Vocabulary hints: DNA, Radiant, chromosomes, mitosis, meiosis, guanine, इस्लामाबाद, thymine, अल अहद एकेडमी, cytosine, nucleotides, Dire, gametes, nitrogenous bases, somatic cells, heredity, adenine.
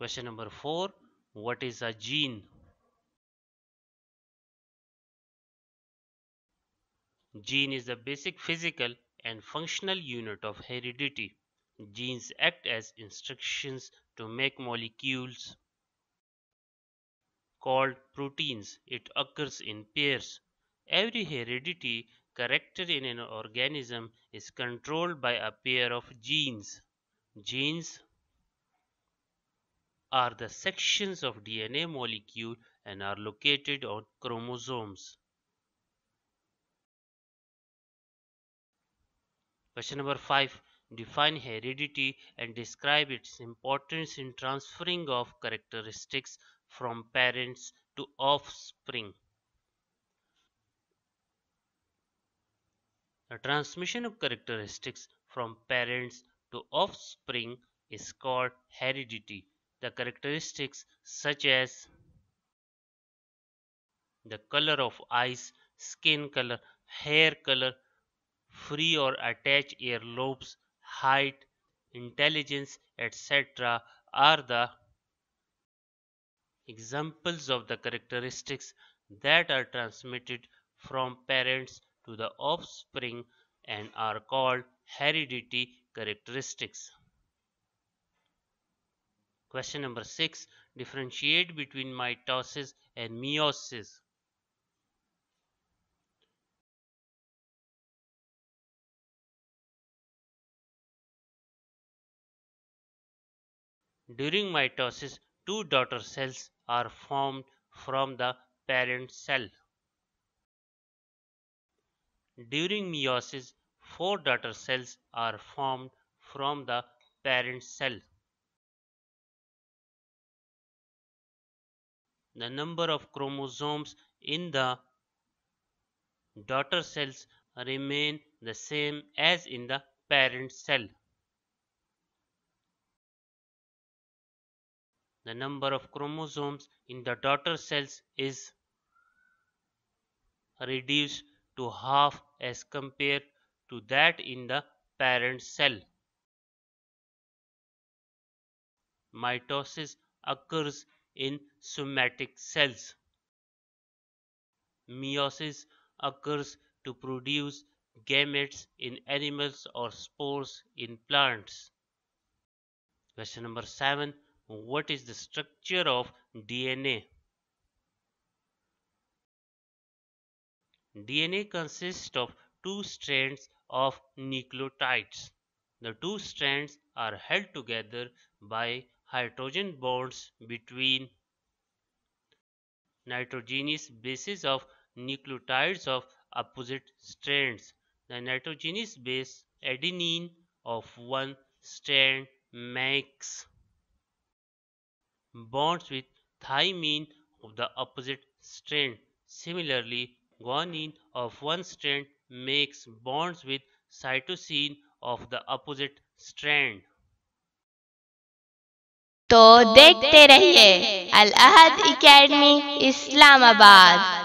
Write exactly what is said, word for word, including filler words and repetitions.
Question number four, what is a gene? Gene is the basic physical and functional unit of heredity. Genes act as instructions to make molecules called proteins. It occurs in pairs. Every heredity character in an organism is controlled by a pair of genes. Genes are the sections of D N A molecule and are located on chromosomes. Question number five. Define heredity and describe its importance in transferring of characteristics from parents to offspring. The transmission of characteristics from parents to offspring is called heredity. The characteristics such as the color of eyes, skin color, hair color, free or attached earlobes, height, intelligence, et cetera are the examples of the characteristics that are transmitted from parents to the offspring and are called heredity characteristics. Question number six. Differentiate between mitosis and meiosis. During mitosis, two daughter cells are formed from the parent cell. During meiosis, four daughter cells are formed from the parent cell. The number of chromosomes in the daughter cells remain the same as in the parent cell. The number of chromosomes in the daughter cells is reduced to half as compared to that in the parent cell. Mitosis occurs in somatic cells. Meiosis occurs to produce gametes in animals or spores in plants. Question number seven. What is the structure of D N A? D N A consists of two strands of nucleotides. The two strands are held together by hydrogen bonds between nitrogenous bases of nucleotides of opposite strands. The nitrogenous base adenine of one strand makes bonds with thymine of the opposite strand. Similarly, guanine of one strand makes bonds with cytosine of the opposite strand. तो देखते रहिए अल अहद एकेडमी इस्लामाबाद।